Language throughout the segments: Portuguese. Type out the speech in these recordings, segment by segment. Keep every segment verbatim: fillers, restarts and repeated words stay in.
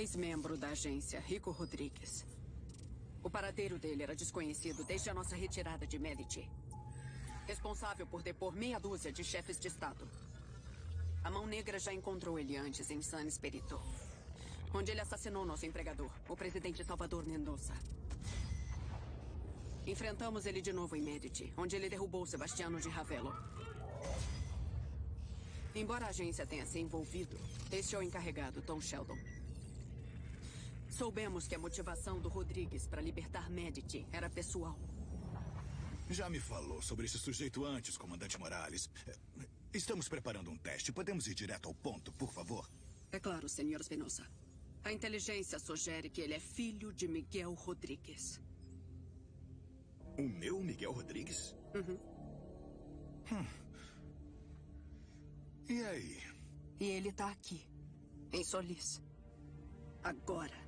ex-membro da agência, Rico Rodriguez. O paradeiro dele era desconhecido desde a nossa retirada de Medici. Responsável por depor meia dúzia de chefes de Estado. A Mão Negra já encontrou ele antes em San Esperito, onde ele assassinou nosso empregador, o presidente Salvador Mendoza. Enfrentamos ele de novo em Medici, onde ele derrubou Sebastiano Di Ravello. Embora a agência tenha se envolvido, deixou encarregado Tom Sheldon. Soubemos que a motivação do Rodriguez para libertar Medici era pessoal. Já me falou sobre esse sujeito antes, Comandante Morales. Estamos preparando um teste. Podemos ir direto ao ponto, por favor? É claro, senhor Espinosa. A inteligência sugere que ele é filho de Miguel Rodriguez. O meu Miguel Rodriguez? Uhum. Hum. E aí? E ele tá aqui, em Solis. Agora.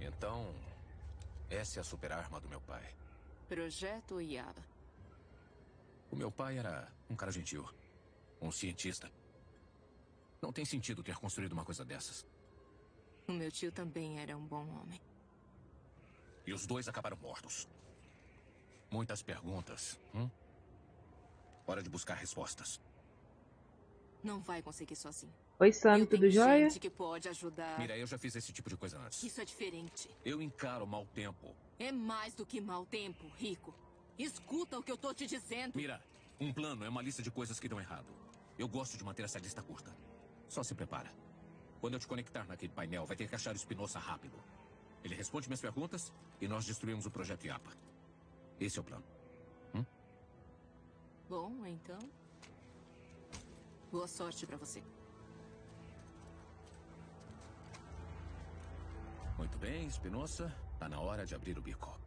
Então, essa é a super-arma do meu pai. Projeto Yaba. O meu pai era um cara gentil, um cientista. Não tem sentido ter construído uma coisa dessas. O meu tio também era um bom homem. E os dois acabaram mortos. Muitas perguntas, hum? Hora de buscar respostas. Não vai conseguir sozinho. Oi, Sam, tudo jóia? Que pode ajudar. Mira, eu já fiz esse tipo de coisa antes. Isso é diferente. Eu encaro mau tempo. É mais do que mau tempo, Rico. Escuta o que eu tô te dizendo. Mira, um plano é uma lista de coisas que dão errado. Eu gosto de manter essa lista curta. Só se prepara. Quando eu te conectar naquele painel, vai ter que achar o Espinosa rápido. Ele responde minhas perguntas e nós destruímos o Projeto Iapa. Esse é o plano. Hum? Bom, então... Boa sorte pra você. Muito bem, Espinosa. Tá na hora de abrir o bico.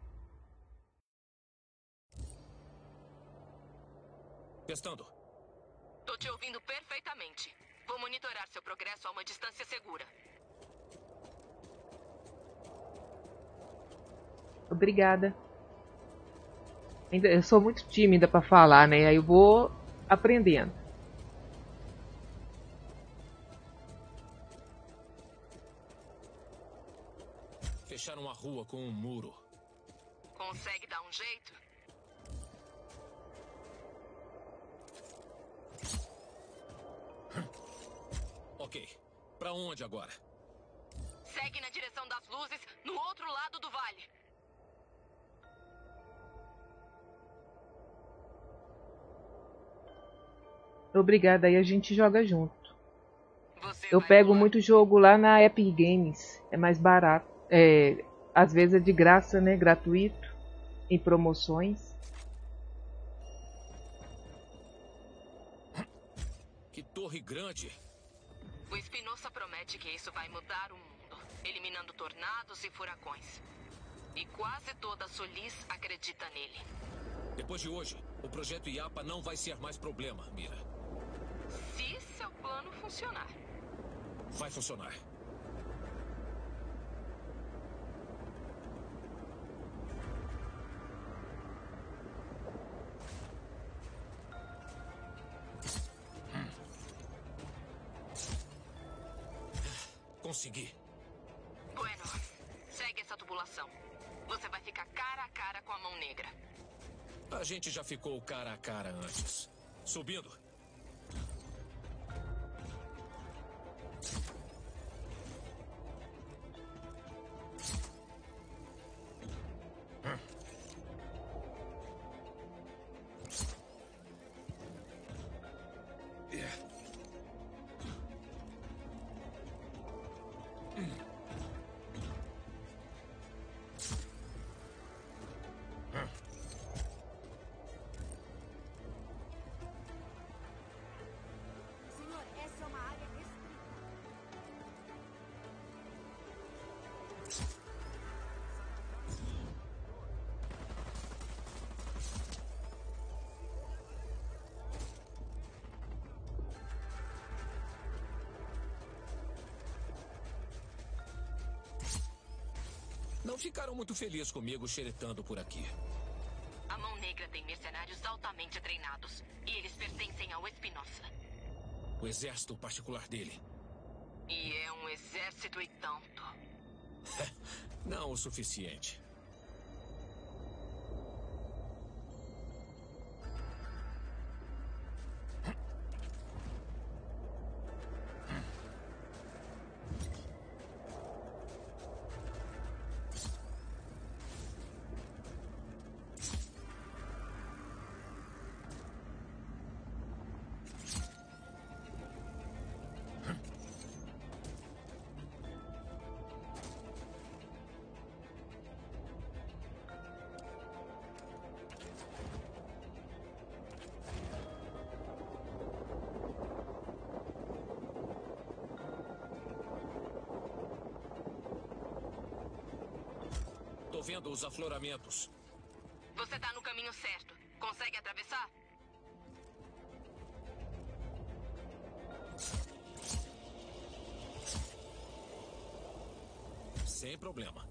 Testando. Tô te ouvindo perfeitamente. Vou monitorar seu progresso a uma distância segura. Obrigada. Eu sou muito tímida pra falar, né? Aí eu vou aprendendo. Fecharam a rua com um muro. Consegue dar um jeito? Ok. Pra onde agora? Segue na direção das luzes, no outro lado do vale. Obrigada, aí a gente joga junto. Você Eu pego embora? muito jogo lá na Epic Games. É mais barato. É, às vezes é de graça, né? Gratuito, em promoções. Que torre grande! O Espinosa promete que isso vai mudar o mundo, eliminando tornados e furacões. E quase toda Solis acredita nele. Depois de hoje, o Projeto Iapa não vai ser mais problema, Mira. Se seu plano funcionar. Vai funcionar. Consegui. Bueno, segue essa tubulação. Você vai ficar cara a cara com a Mão Negra. A gente já ficou cara a cara antes. Subindo. Não ficaram muito felizes comigo xeretando por aqui. A Mão Negra tem mercenários altamente treinados. E eles pertencem ao Espinosa. O exército particular dele. E é um exército e tanto. Não o suficiente. Vendo os afloramentos. Você tá no caminho certo. Consegue atravessar? Sem problema.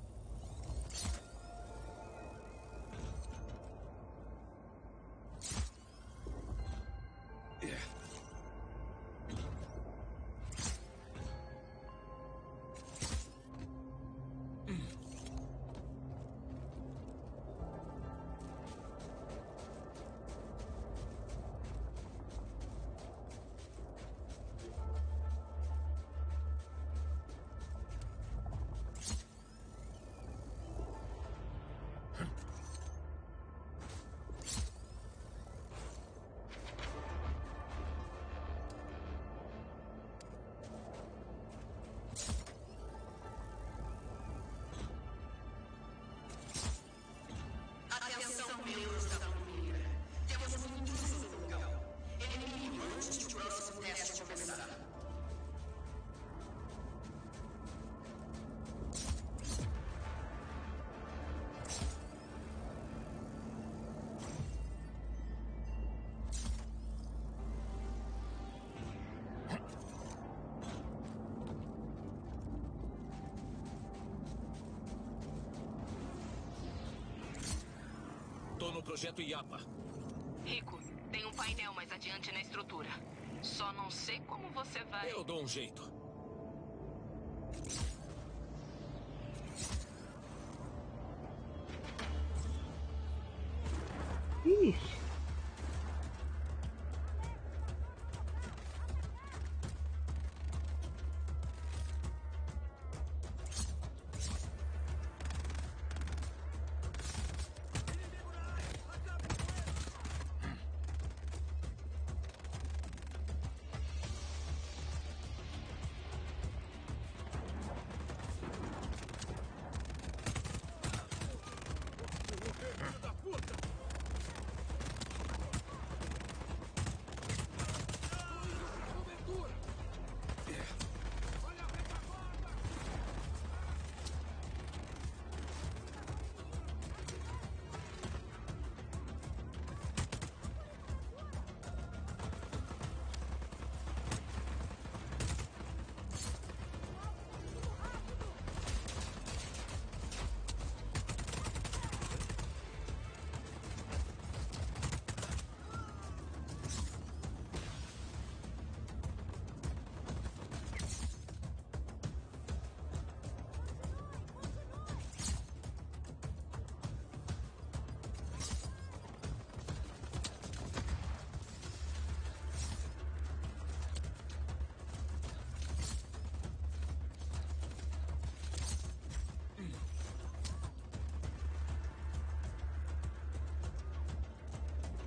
No projeto Iapa. Rico, tem um painel mais adiante na estrutura. Só não sei como você vai... Eu dou um jeito. Ixi.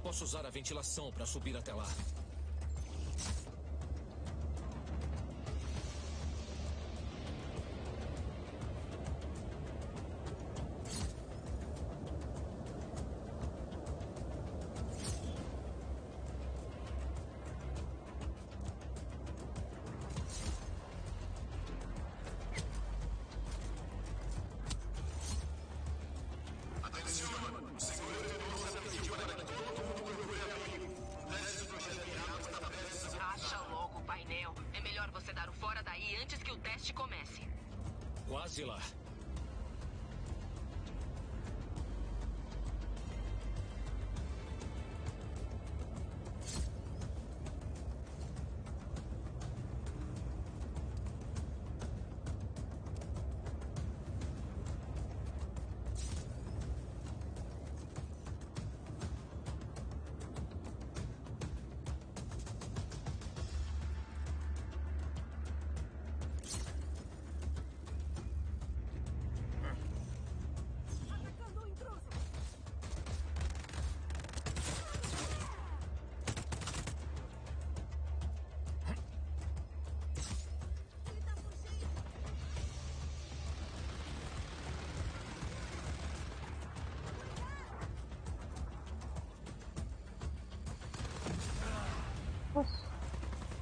Posso usar a ventilação para subir até lá. Quase lá.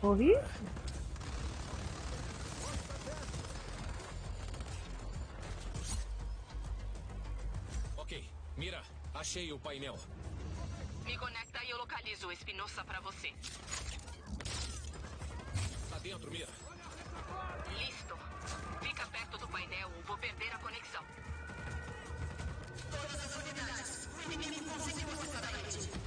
Morri? Ok, Mira, achei o painel. Me conecta e eu localizo o Espinosa pra você. Tá dentro, Mira. Listo. Fica perto do painel ou vou perder a conexão. Todas as unidades. O inimigo conseguiu essa rede.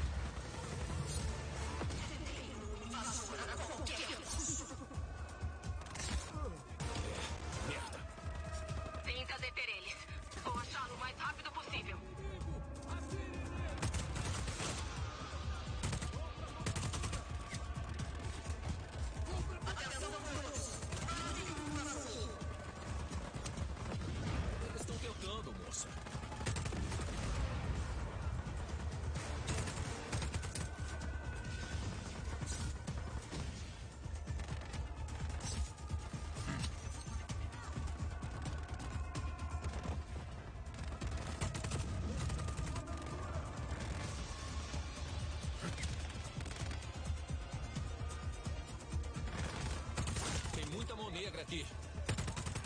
Mão Negra aqui.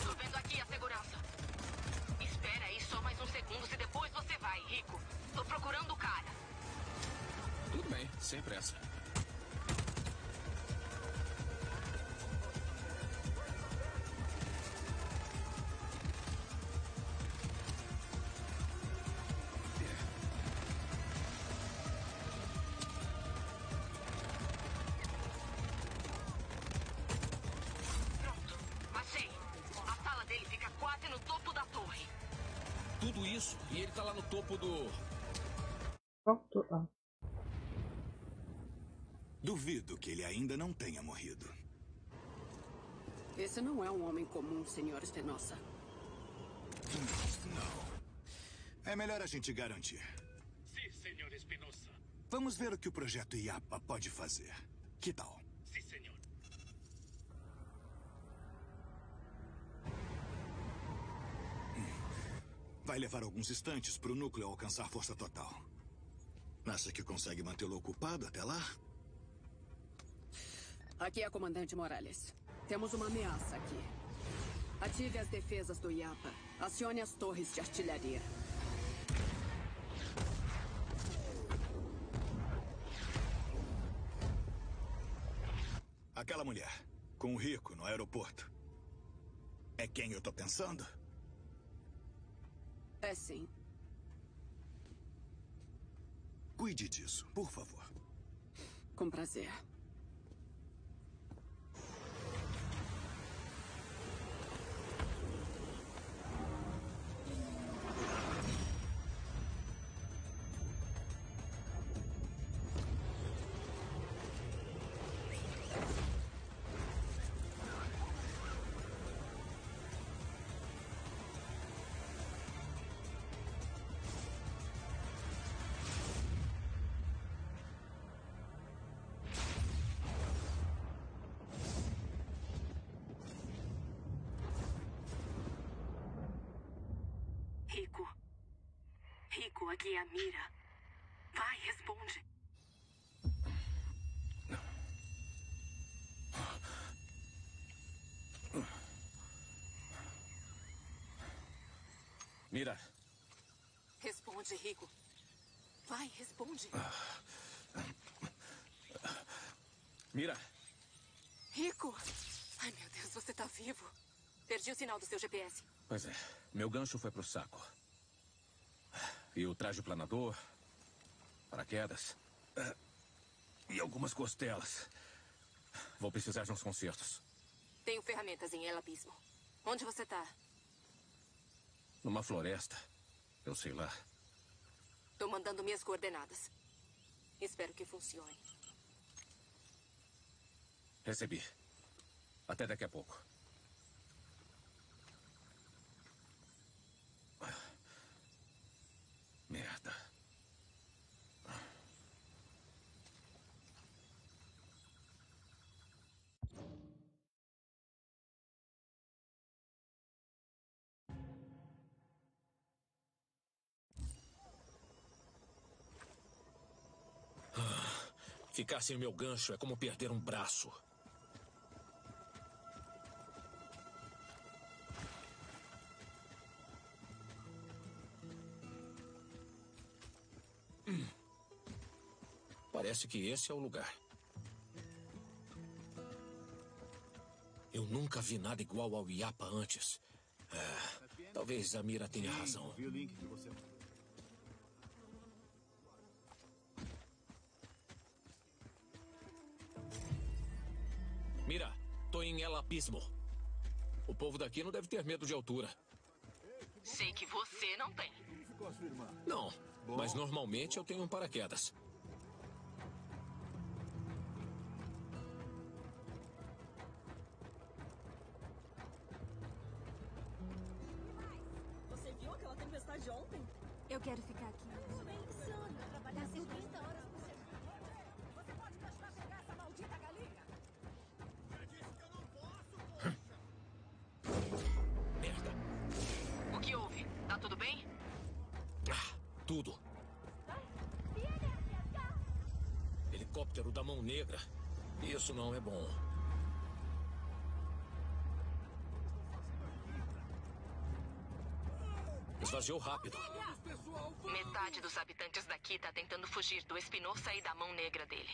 Tô vendo aqui a segurança. Espera aí só mais uns segundos e depois você vai, Rico. Tô procurando o cara. Tudo bem, sem pressa. Do... Pronto. Ah. Duvido que ele ainda não tenha morrido. Esse não é um homem comum, senhor Espinosa. Não. É melhor a gente garantir. Sim, senhor Espinosa. Vamos ver o que o projeto Iapa pode fazer. Que tal? Sim, senhor. Vai levar alguns instantes para o núcleo alcançar força total. Acha que consegue mantê-lo ocupado até lá? Aqui é a Comandante Morales. Temos uma ameaça aqui. Ative as defesas do Iapa. Acione as torres de artilharia. Aquela mulher, com o Rico no aeroporto. É quem eu tô pensando? É sim. Cuide disso, por favor. Com prazer. Rico, aqui é a Mira. Vai, responde. Mira. Responde, Rico. Vai, responde. Mira. Rico. Ai, meu Deus, você tá vivo. Perdi o sinal do seu G P S. Pois é. Meu gancho foi pro saco. E o traje planador, paraquedas e algumas costelas. Vou precisar de uns consertos. Tenho ferramentas em El Abismo. Onde você tá? Numa floresta. Eu sei lá. Tô mandando minhas coordenadas. Espero que funcione. Recebi. Até daqui a pouco. Merda. Ficar sem meu gancho é como perder um braço. Hum. Parece que esse é o lugar. Eu nunca vi nada igual ao Iapa antes. É, talvez a Mira tenha razão. Vi o link que você... Mira, tô em El Abismo. O povo daqui não deve ter medo de altura. Sei que você não tem. Não, mas normalmente eu tenho um paraquedas. Você viu aquela tempestade ontem? Eu quero ficar aqui. Tá servindo a hora. Você pode me ajudar a pegar essa maldita galinha? O que houve? Tá tudo bem? Ah, tudo. Helicóptero da Mão Negra. Isso não é bom. Esvaziou rápido. Metade dos habitantes daqui tá tentando fugir do Espinosa e da Mão Negra dele.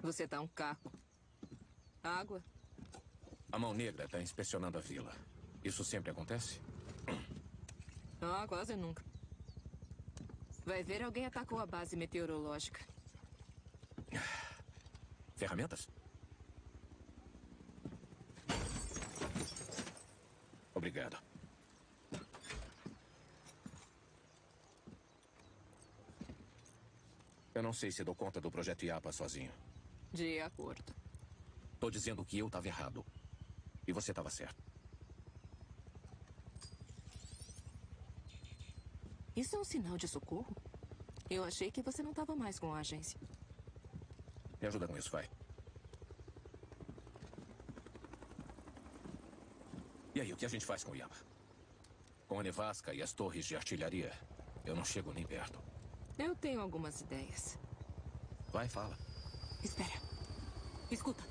Você tá um caco. Água? A Mão Negra tá inspecionando a vila. Isso sempre acontece? Ah, quase nunca. Vai ver, alguém atacou a base meteorológica. Ferramentas? Obrigado. Eu não sei se dou conta do projeto Iapa sozinho. De acordo. Tô dizendo que eu estava errado. E você estava certo. Isso é um sinal de socorro? Eu achei que você não estava mais com a agência. Me ajuda com isso, vai. E aí, o que a gente faz com o Iapa? Com a nevasca e as torres de artilharia, eu não chego nem perto. Eu tenho algumas ideias. Vai, fala. Espera. Escuta.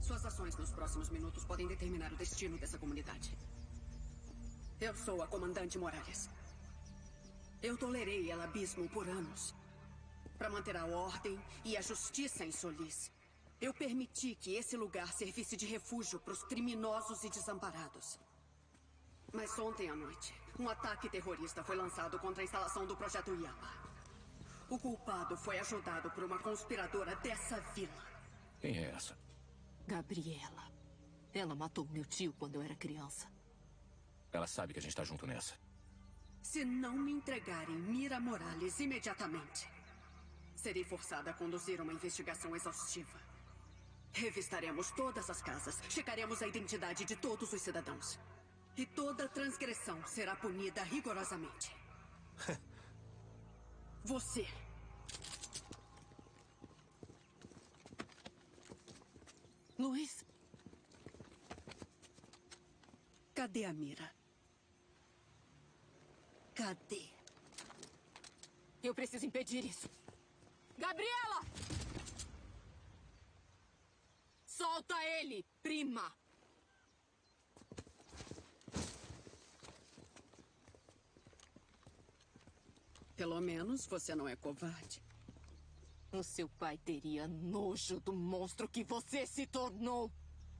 Suas ações nos próximos minutos podem determinar o destino dessa comunidade. Eu sou a Comandante Morales. Eu tolerei El Abismo por anos. Para manter a ordem e a justiça em Solis, eu permiti que esse lugar servisse de refúgio para os criminosos e desamparados. Mas ontem à noite, um ataque terrorista foi lançado contra a instalação do Projeto Yaba. O culpado foi ajudado por uma conspiradora dessa vila. Quem é essa? Gabriela. Ela matou meu tio quando eu era criança. Ela sabe que a gente está junto nessa. Se não me entregarem Mira Morales imediatamente, serei forçada a conduzir uma investigação exaustiva. Revistaremos todas as casas, checaremos a identidade de todos os cidadãos. E toda transgressão será punida rigorosamente. Você. Luiz? Cadê a Mira? Cadê? Eu preciso impedir isso. Gabriela! Solta ele, prima! Pelo menos você não é covarde. O seu pai teria nojo do monstro que você se tornou.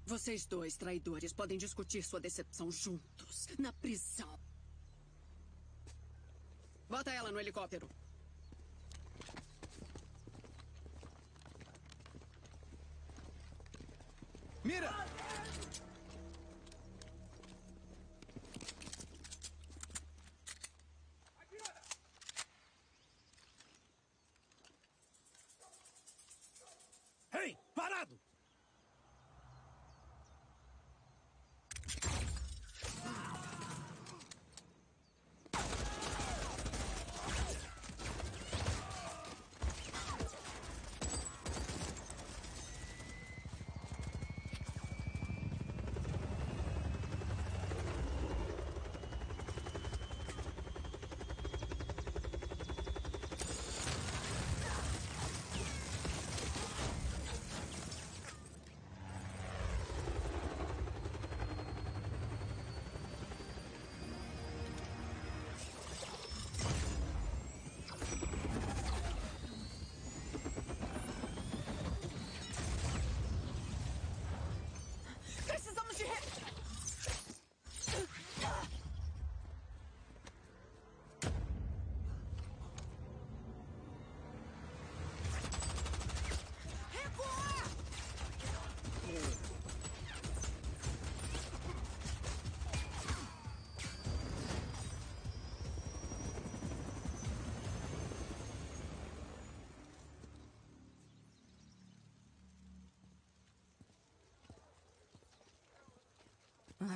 Vocês dois traidores podem discutir sua decepção juntos, na prisão. Bota ela no helicóptero. Mira!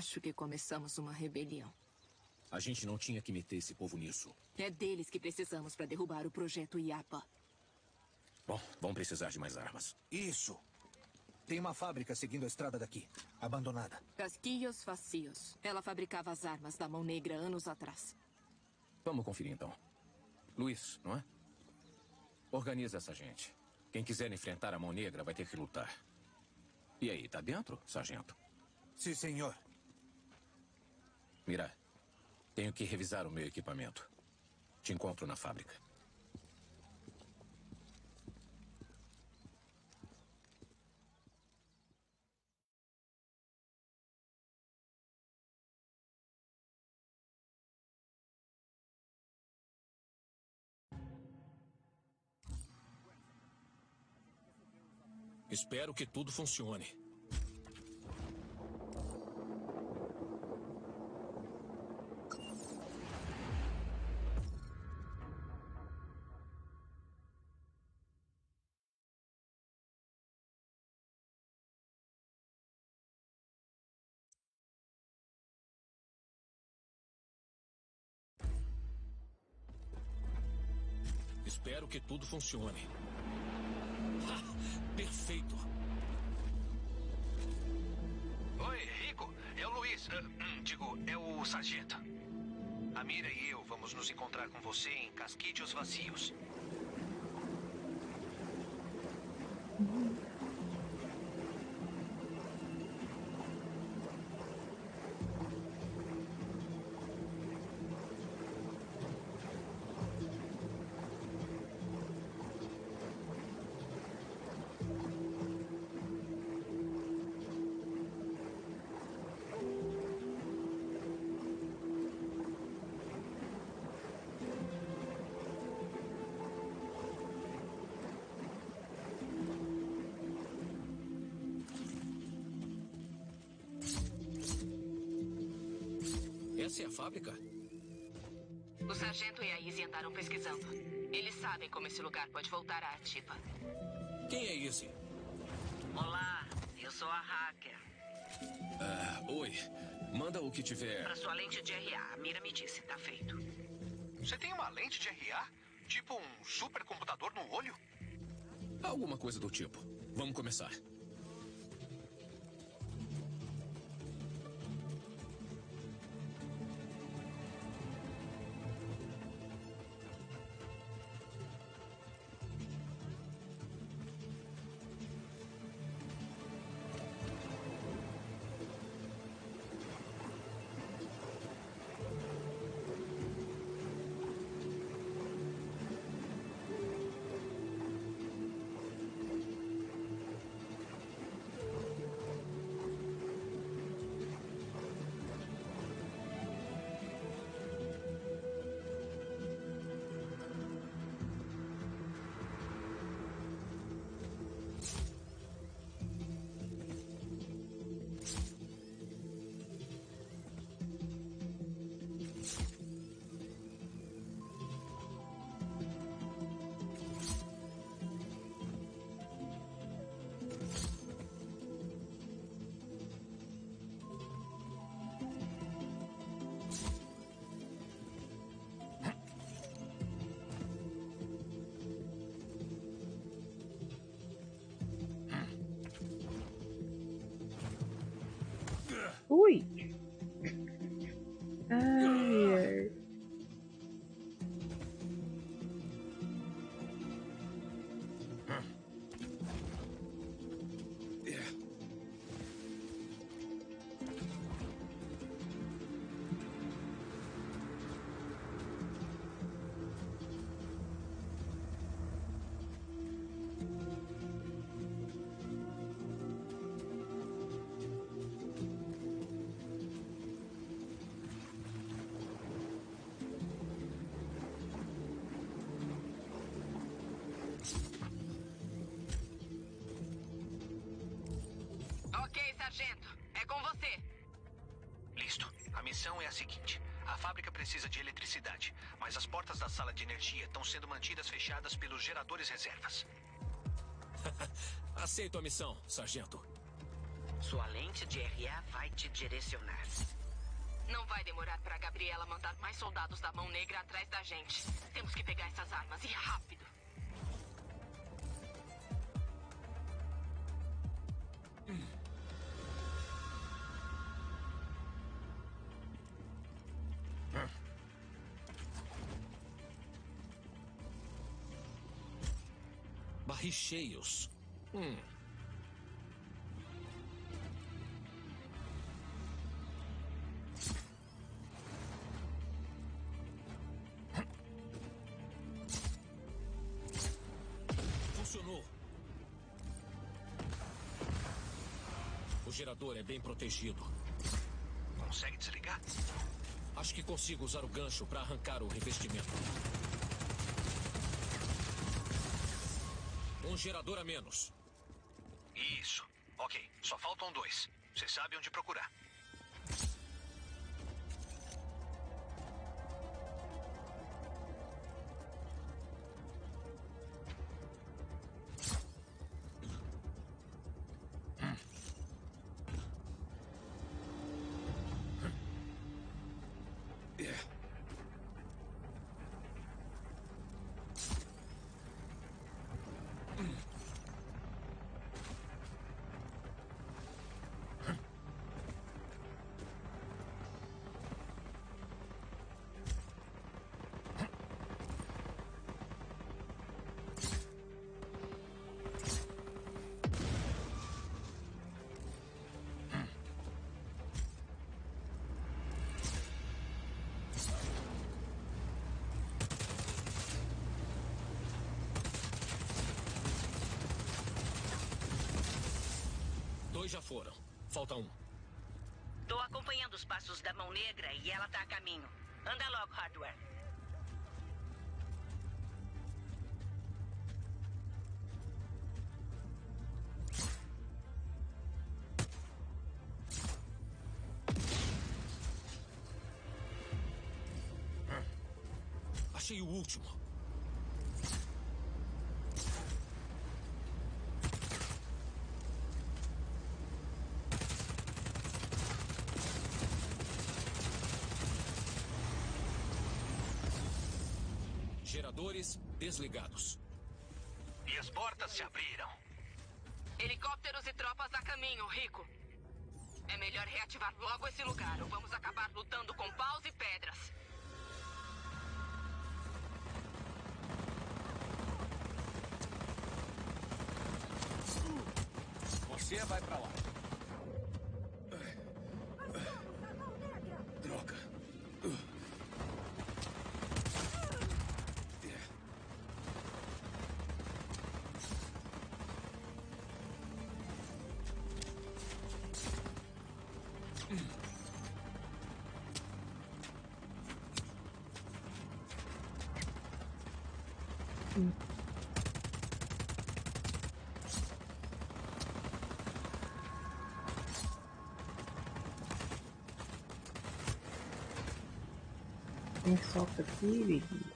Acho que começamos uma rebelião. A gente não tinha que meter esse povo nisso. É deles que precisamos para derrubar o Projeto Iapa. Bom, vão precisar de mais armas. Isso! Tem uma fábrica seguindo a estrada daqui, abandonada. Casquillos Vacios. Ela fabricava as armas da Mão Negra anos atrás. Vamos conferir então. Luiz, não é? Organiza essa gente. Quem quiser enfrentar a Mão Negra vai ter que lutar. E aí, tá dentro, sargento? Sim, senhor. Mira, tenho que revisar o meu equipamento. Te encontro na fábrica. Espero que tudo funcione. Espero que tudo funcione. Ah, perfeito. Oi, Rico. É o Luiz. Uh, digo, é o sargento. A Mira e eu vamos nos encontrar com você em Casquillos Vacios. Essa é a fábrica? O sargento e a Izzy andaram pesquisando. Eles sabem como esse lugar pode voltar à ativa. Quem é Izzy? Olá, eu sou a hacker. Ah, oi. Manda o que tiver. Pra sua lente de R A, a Mira me disse, tá feito. Você tem uma lente de R A? Tipo um supercomputador no olho? Alguma coisa do tipo. Vamos começar. Ui! Ai, estão sendo mantidas fechadas pelos geradores reservas. Aceito a missão, sargento. Sua lente de R A vai te direcionar. Não vai demorar para Gabriela mandar mais soldados da Mão Negra atrás da gente. Temos que pegar essas armas e rápido. Cheios. Hum. Funcionou. O gerador é bem protegido. Consegue desligar? Acho que consigo usar o gancho para arrancar o revestimento. Um gerador a menos. Isso. Ok, só faltam dois. Você sabe onde procurar. Dois já foram. Falta um. Tô acompanhando os passos da Mão Negra e ela tá a caminho. Anda logo, Hardware. Achei o último. Geradores desligados. E as portas se abriram. Helicópteros e tropas a caminho, Rico. É melhor reativar logo esse lugar, ou vamos acabar lutando com paus e pedras. Você vai pra lá. Droga. Tem solta aqui, Vicky.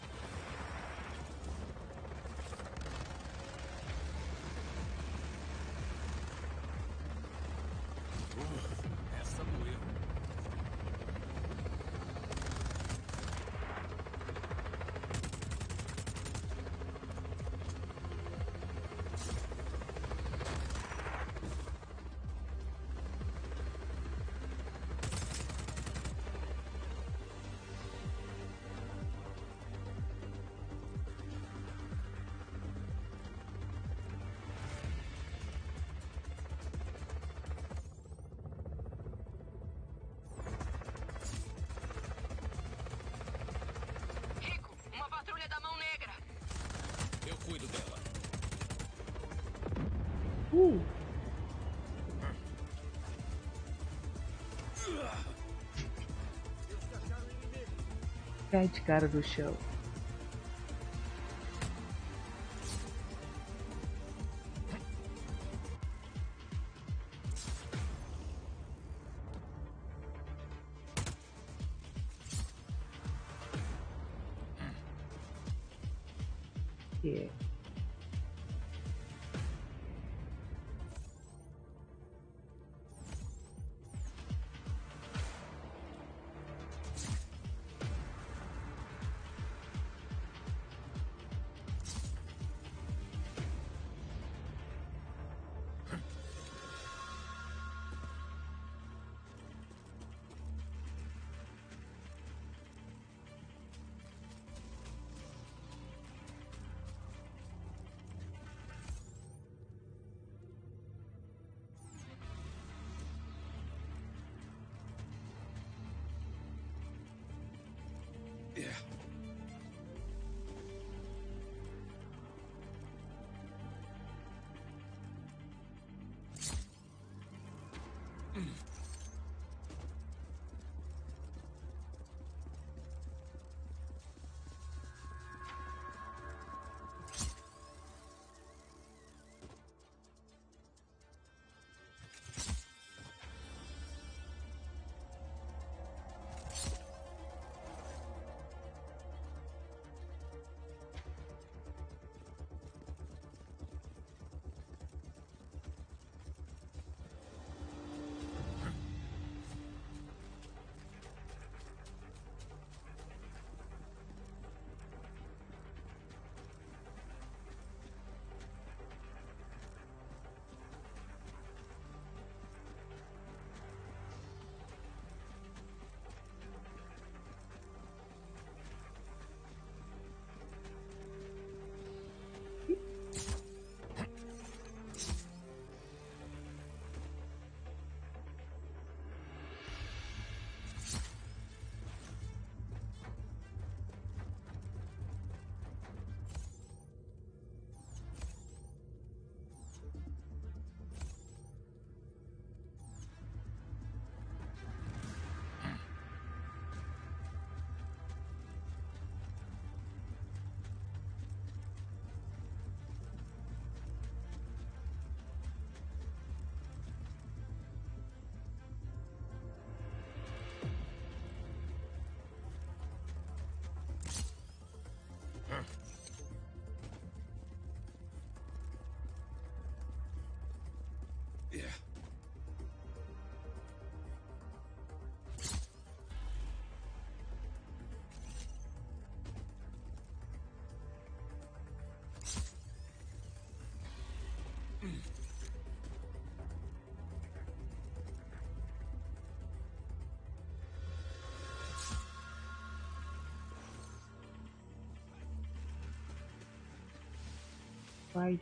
Cai de cara do chão. Yeah. fight.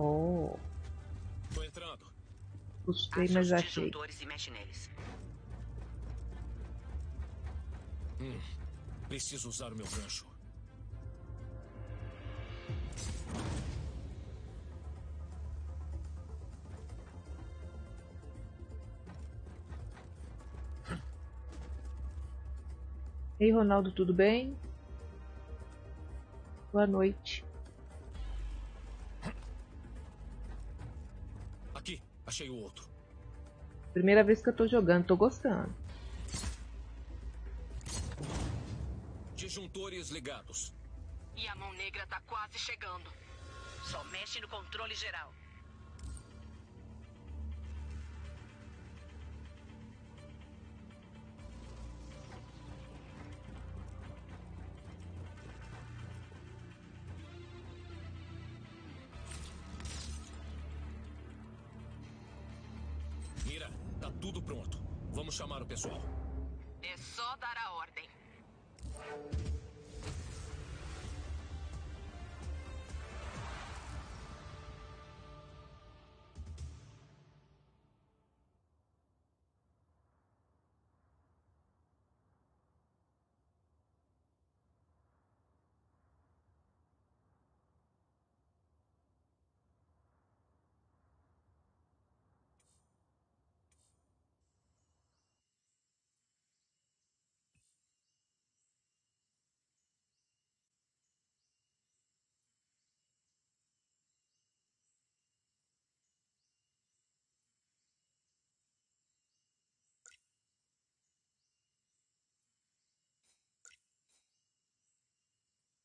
Oh. Tô entrando. Gostei, mas achei. E mexe neles. Hum, preciso usar o meu gancho. Ei, Ronaldo, tudo bem? Boa noite. Achei o outro. Primeira vez que eu tô jogando, tô gostando. Disjuntores ligados. E a mão negra tá quase chegando. Só mexe no controle geral. Tudo pronto. Vamos chamar o pessoal. É só dar a ordem.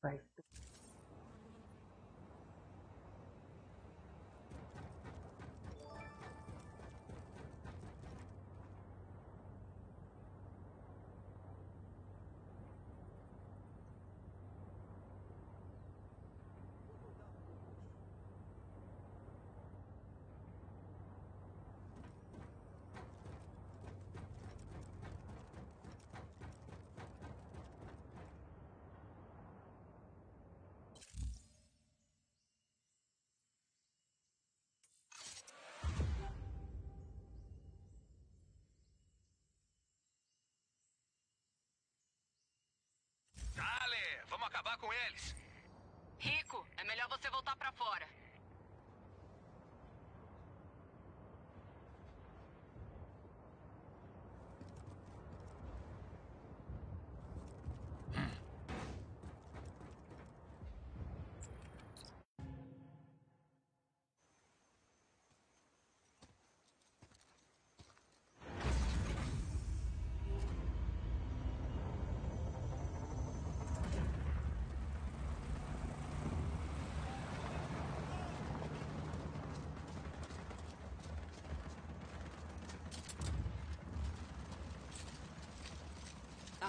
Vai. Vamos acabar com eles. Rico, é melhor você voltar pra fora.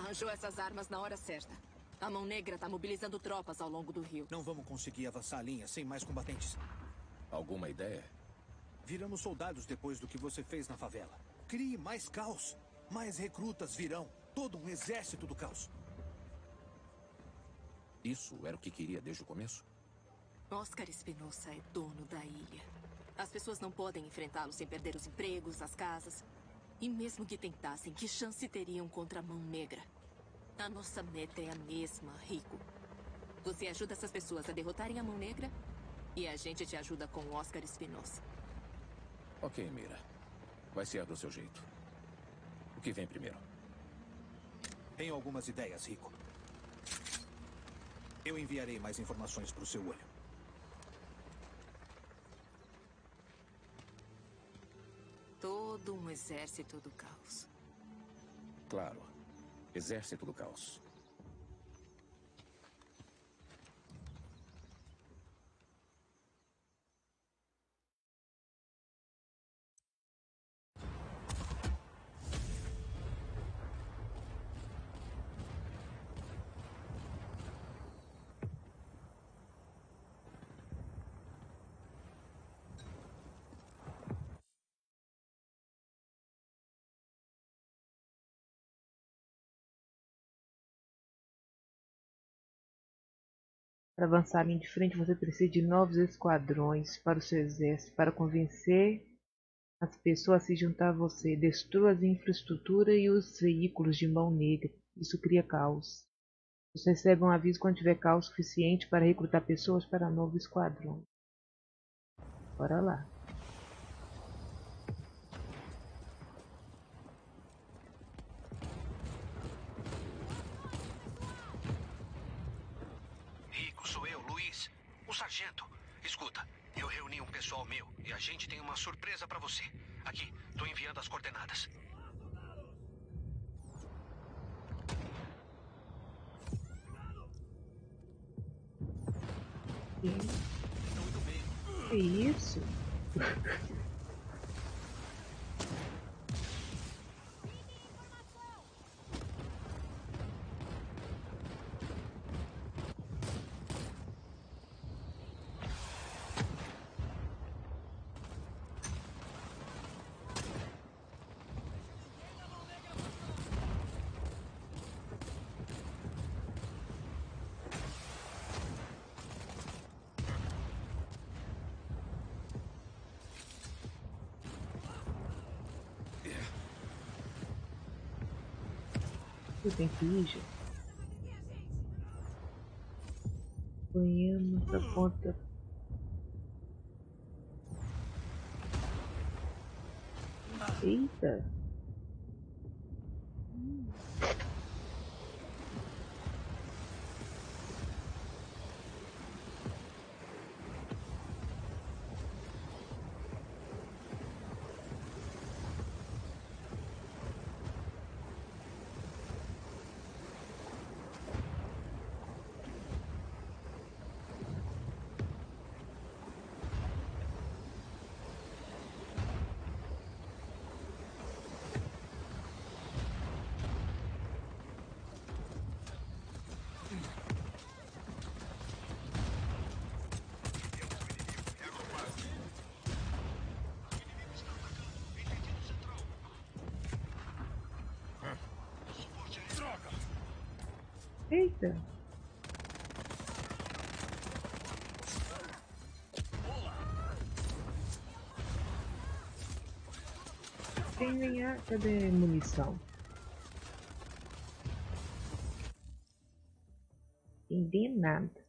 Arranjou essas armas na hora certa. A Mão Negra está mobilizando tropas ao longo do rio. Não vamos conseguir avançar a linha sem mais combatentes. Alguma ideia? Viramos soldados depois do que você fez na favela. Crie mais caos. Mais recrutas virão. Todo um exército do caos. Isso era o que queria desde o começo? Oscar Espinosa é dono da ilha. As pessoas não podem enfrentá-lo sem perder os empregos, as casas. E mesmo que tentassem, que chance teriam contra a Mão Negra? A nossa meta é a mesma, Rico. Você ajuda essas pessoas a derrotarem a Mão Negra e a gente te ajuda com o Oscar Espinosa. Ok, Mira. Vai ser do seu jeito. O que vem primeiro? Tenho algumas ideias, Rico. Eu enviarei mais informações para o seu olho. Todo um exército do caos. Claro. Exército do caos. Para avançar em frente, você precisa de novos esquadrões para o seu exército, para convencer as pessoas a se juntar a você. Destrua as infraestruturas e os veículos de Mão Negra. Isso cria caos. Você recebe um aviso quando tiver caos suficiente para recrutar pessoas para novo esquadrão. Bora lá. Sargento, escuta, eu reuni um pessoal meu e a gente tem uma surpresa pra você. Aqui, tô enviando as coordenadas. Que isso? Eu tenho que ir, gente. Banhamos da ponta. Eita! Hum. Eita! Tem nem a... Cadê munição? Entendi nada.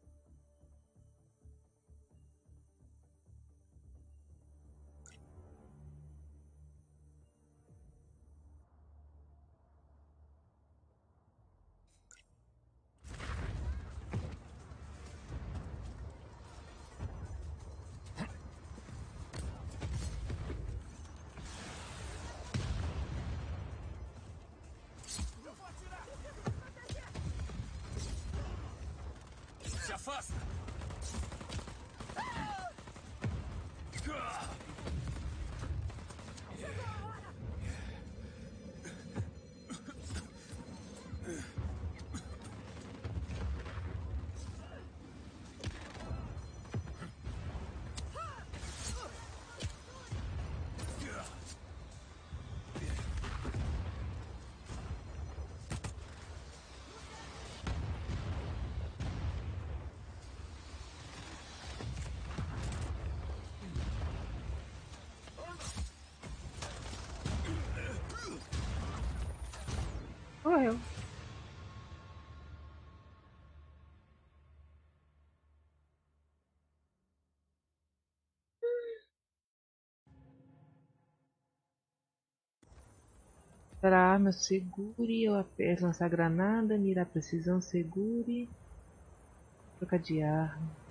Afasta! morreu. Para armas, segure ou apenas lançar granada, mirar precisão, segure, trocar de arma.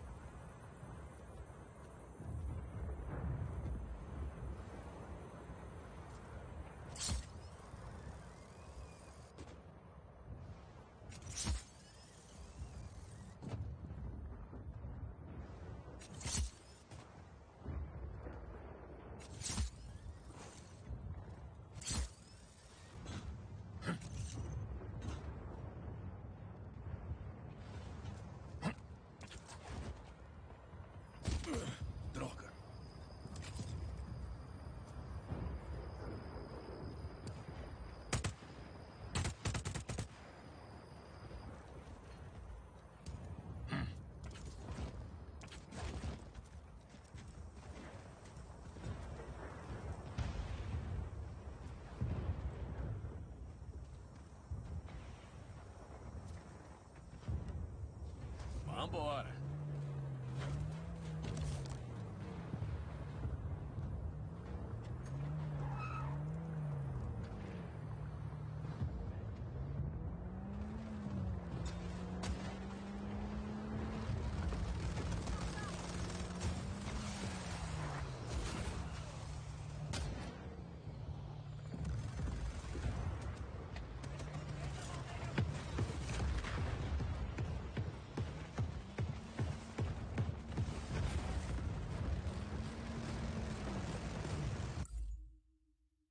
Vambora.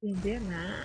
Entender nada.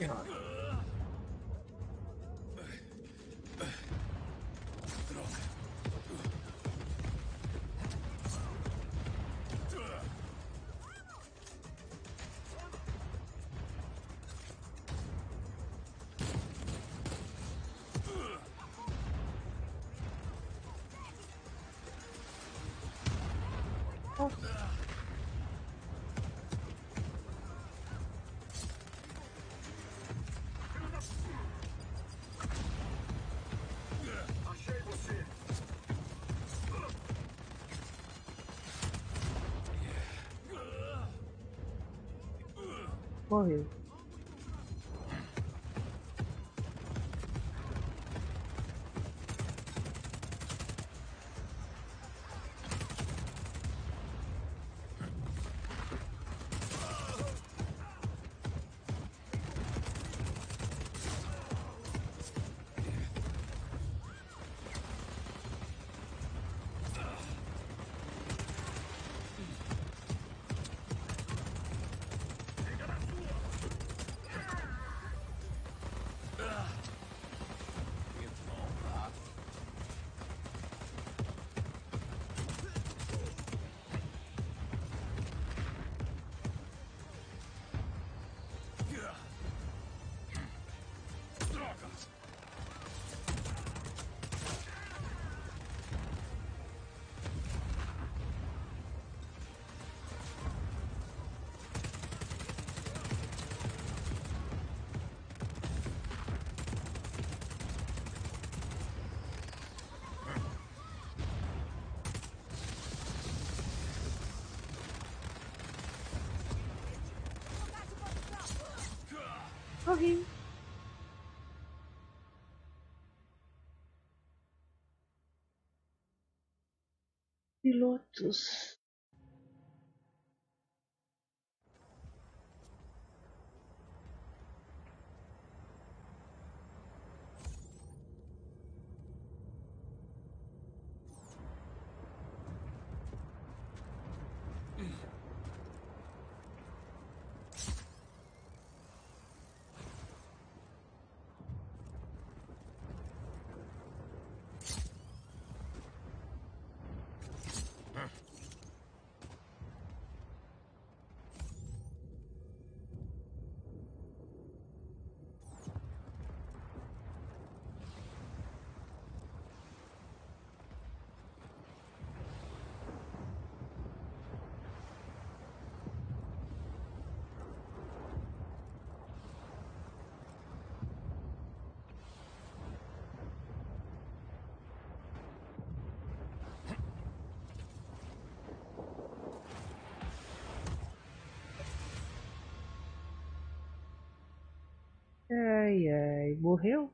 God. Morreu. morre. Pilotos. Ai, ai, morreu?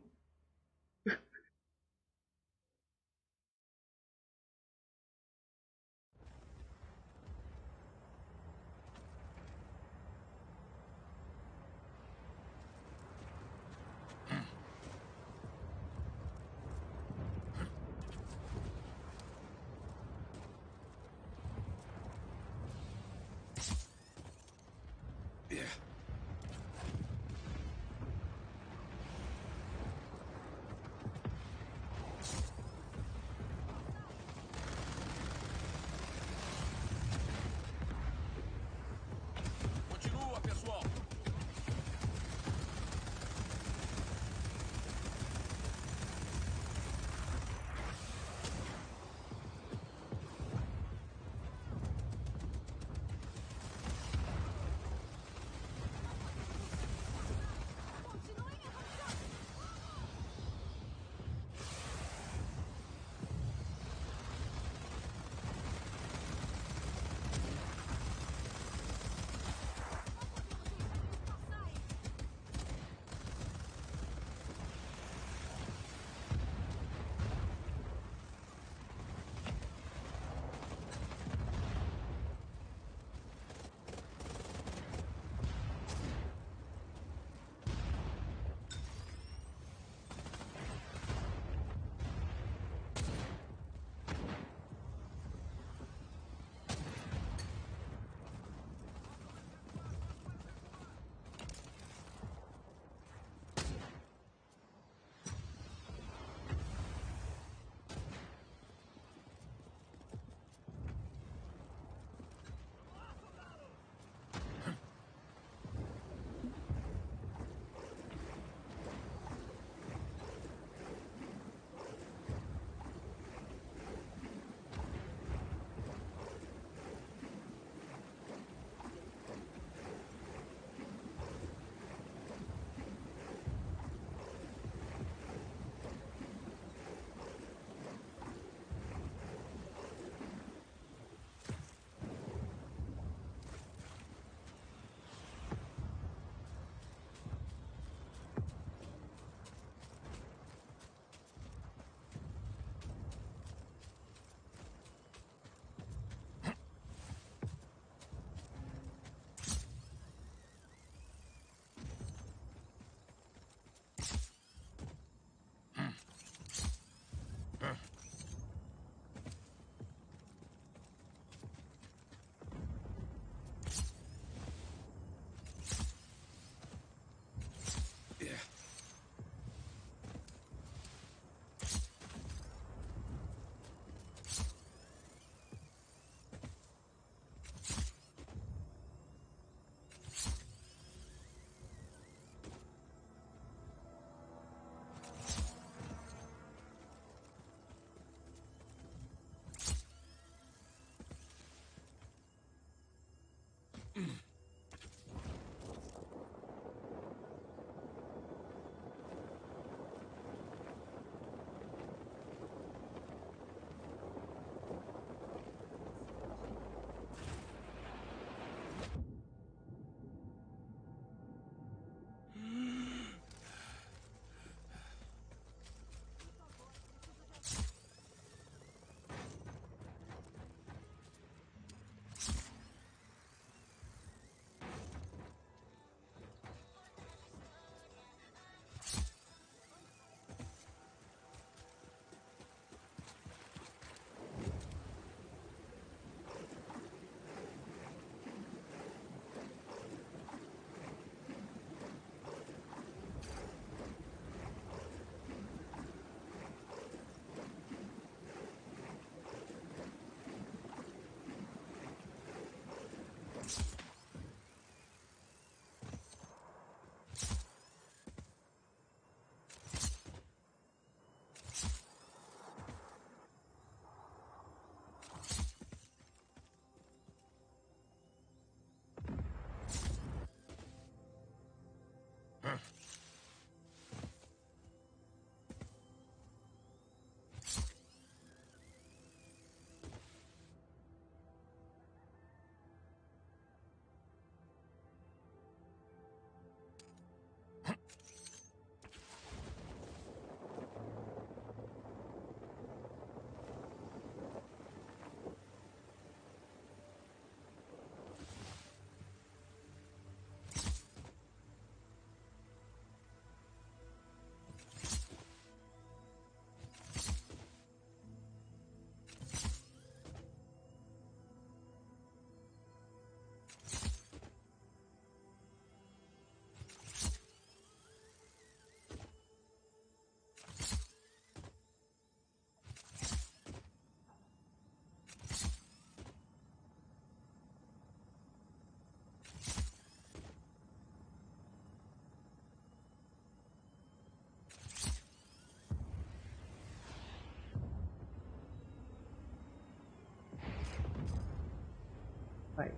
Vai.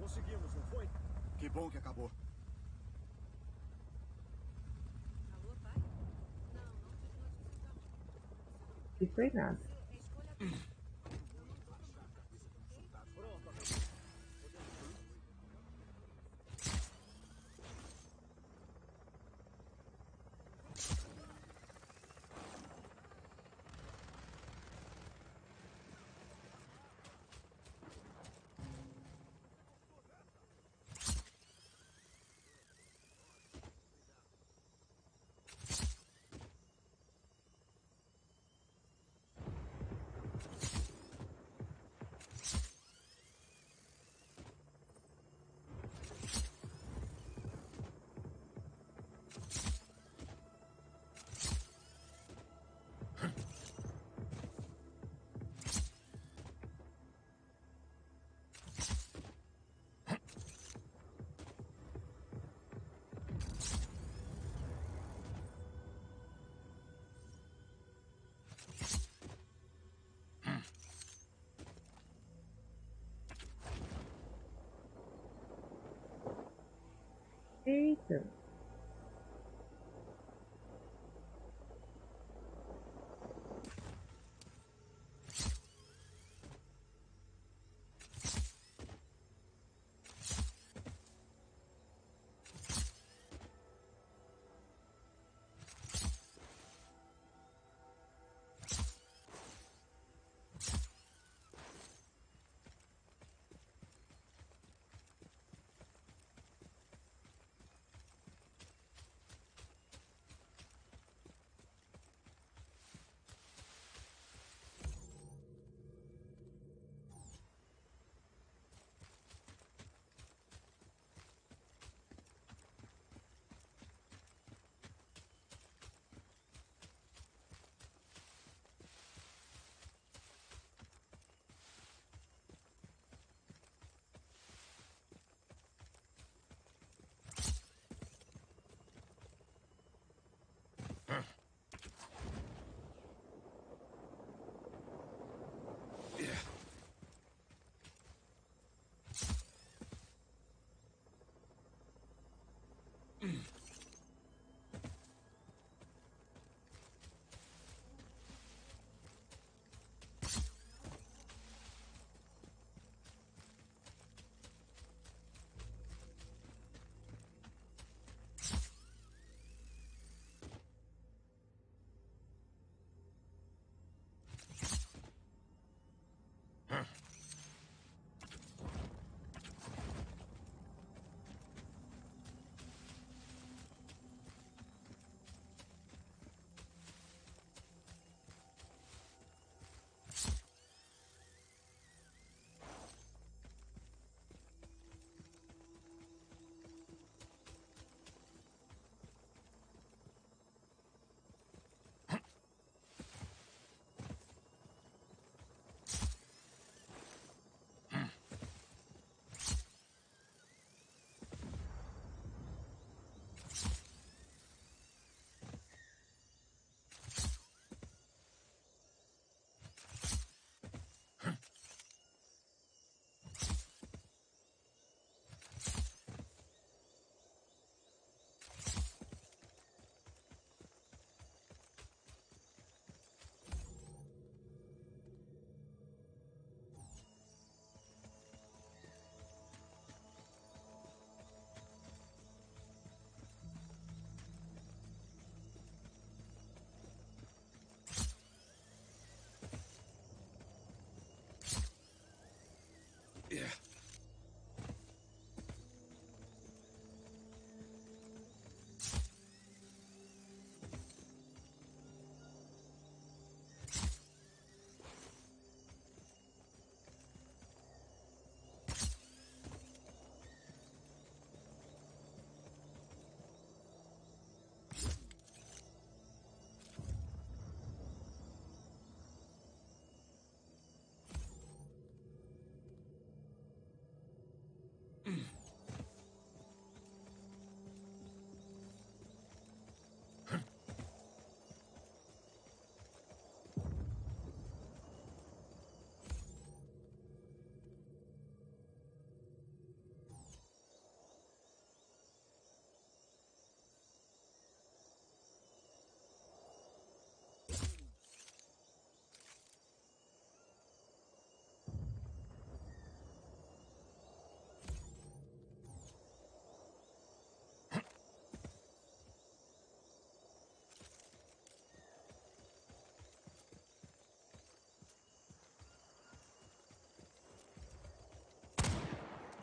Conseguimos, não foi? Que bom que acabou. Alô, pai? Não, não que foi nada. Eita!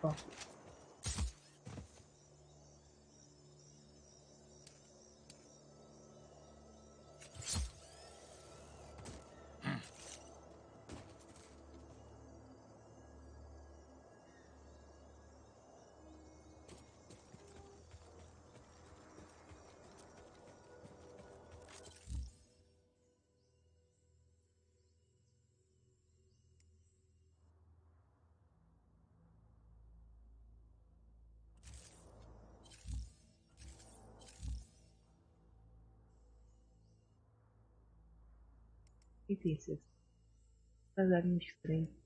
Tá. Difíceis. As armas diferentes.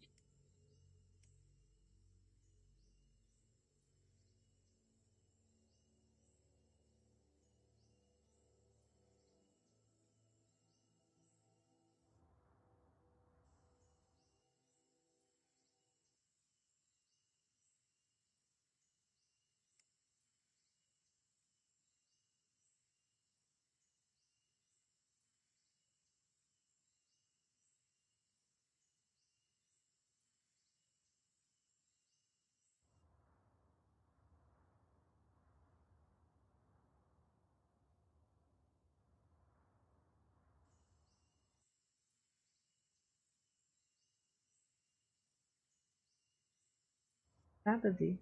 Nada a ver.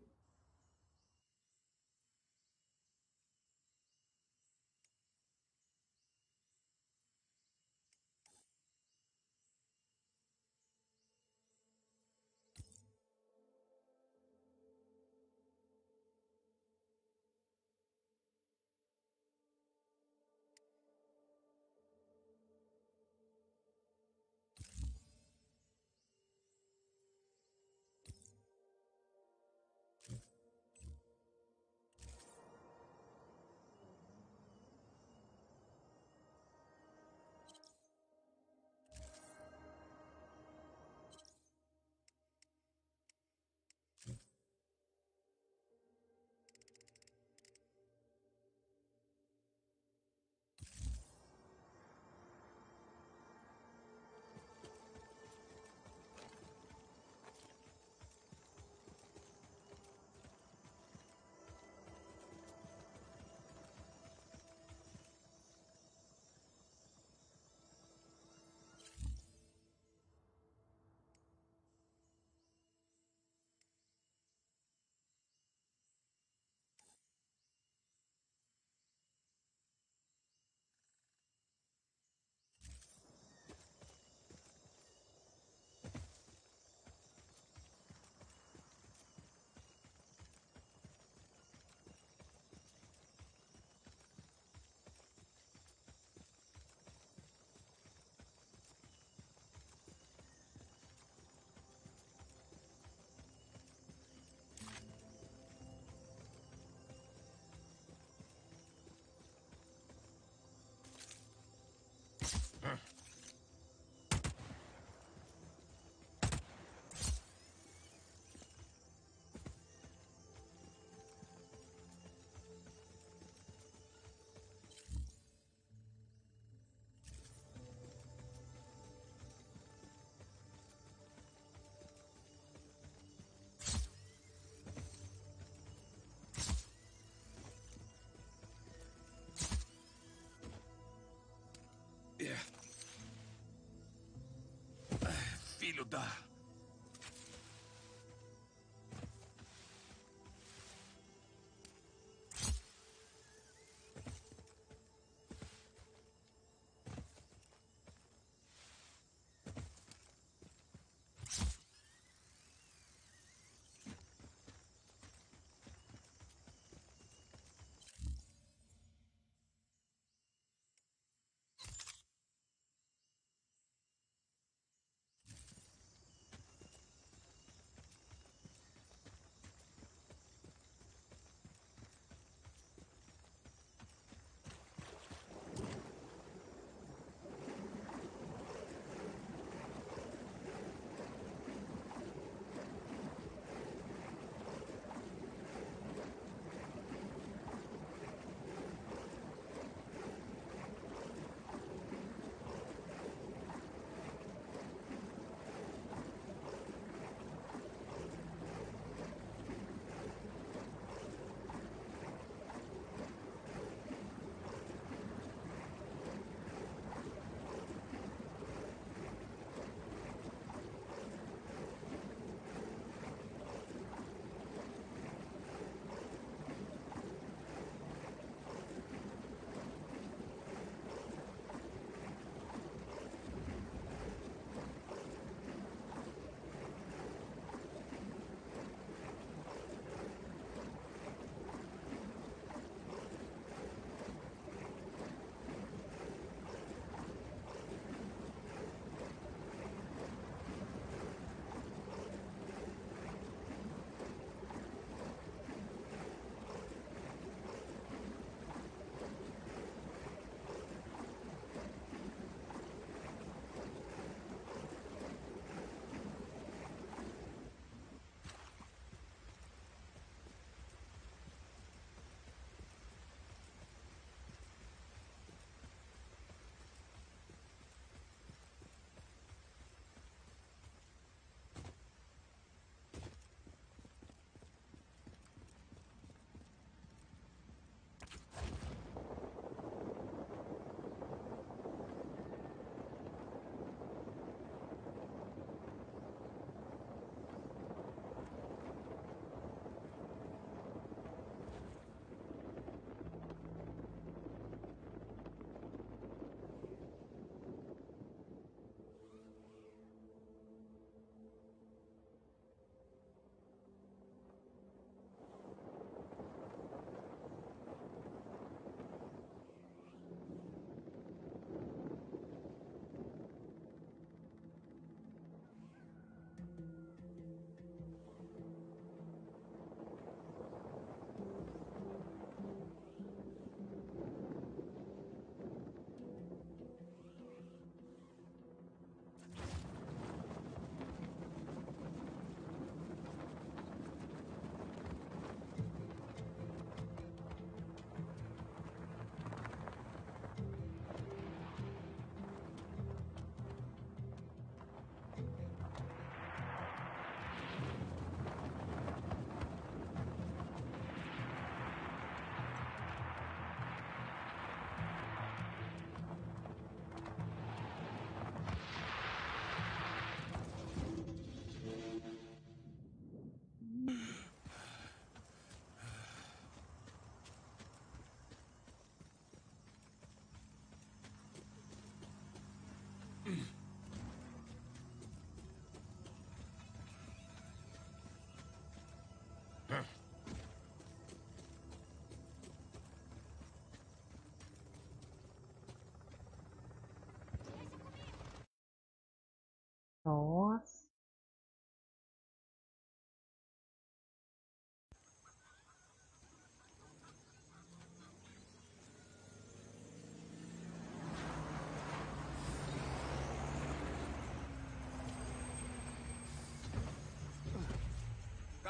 Filho da...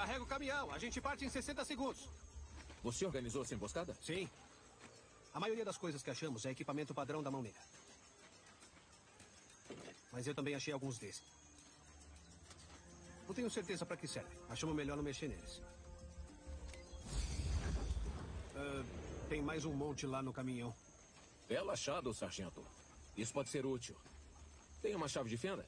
Carrega o caminhão. A gente parte em sessenta segundos. Você organizou essa emboscada? Sim. A maioria das coisas que achamos é equipamento padrão da Mão Negra. Mas eu também achei alguns desses. Não tenho certeza para que serve. Achamos melhor não mexer neles. Uh, tem mais um monte lá no caminhão. Belo achado, sargento. Isso pode ser útil. Tem uma chave de fenda?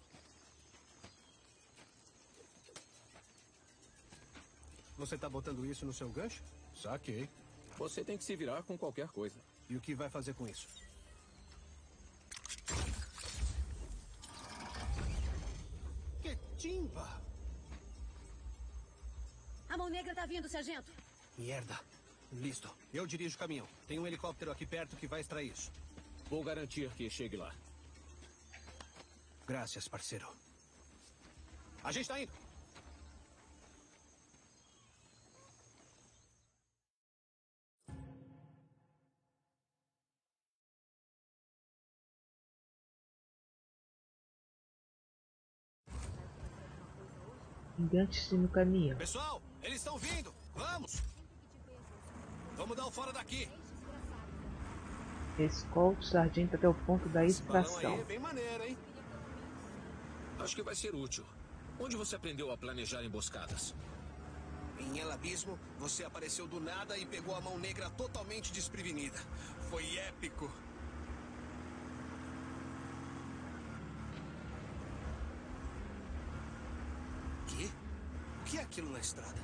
Você tá botando isso no seu gancho? Saquei. Você tem que se virar com qualquer coisa. E o que vai fazer com isso? Que timba! A Mão Negra tá vindo, sargento. Merda. Listo. Eu dirijo o caminhão. Tem um helicóptero aqui perto que vai extrair isso. Vou garantir que chegue lá. Graças, parceiro. A gente tá indo. Gigantes no caminhão. Pessoal, eles estão vindo. Vamos. Vamos dar o fora daqui. Escolta o sargento até o ponto da extração. É bem maneiro, hein? Acho que vai ser útil. Onde você aprendeu a planejar emboscadas? Em El Abismo, você apareceu do nada e pegou a Mão Negra totalmente desprevenida. Foi épico. Que? O que é aquilo na estrada?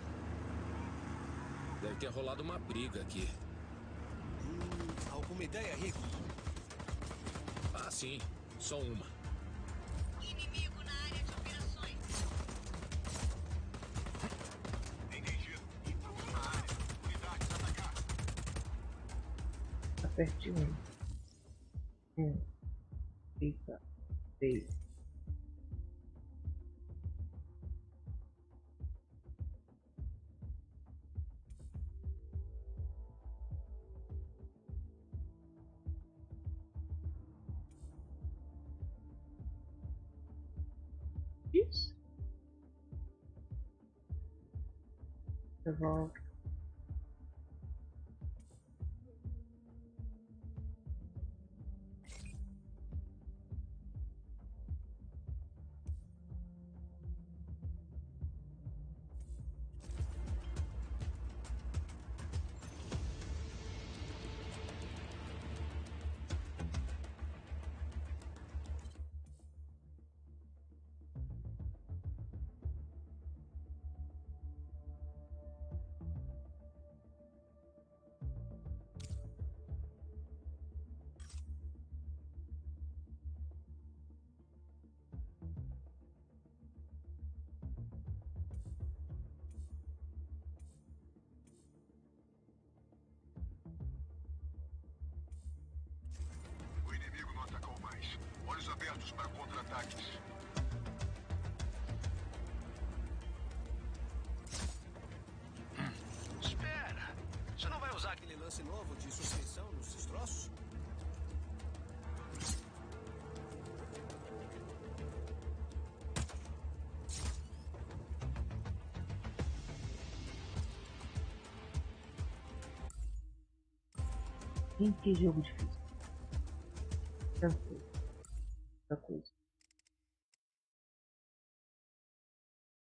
Deve ter rolado uma briga aqui. Hum, alguma ideia, Rico? Ah, sim. Só uma. Aperte um. Um. Fica. Seis. Isso. Tá bom. Abertos para contra-ataques. Hum. Espera! Você não vai usar aquele lance novo de suspensão nos destroços? Em que jogo difícil? Tranquilo. Coisa.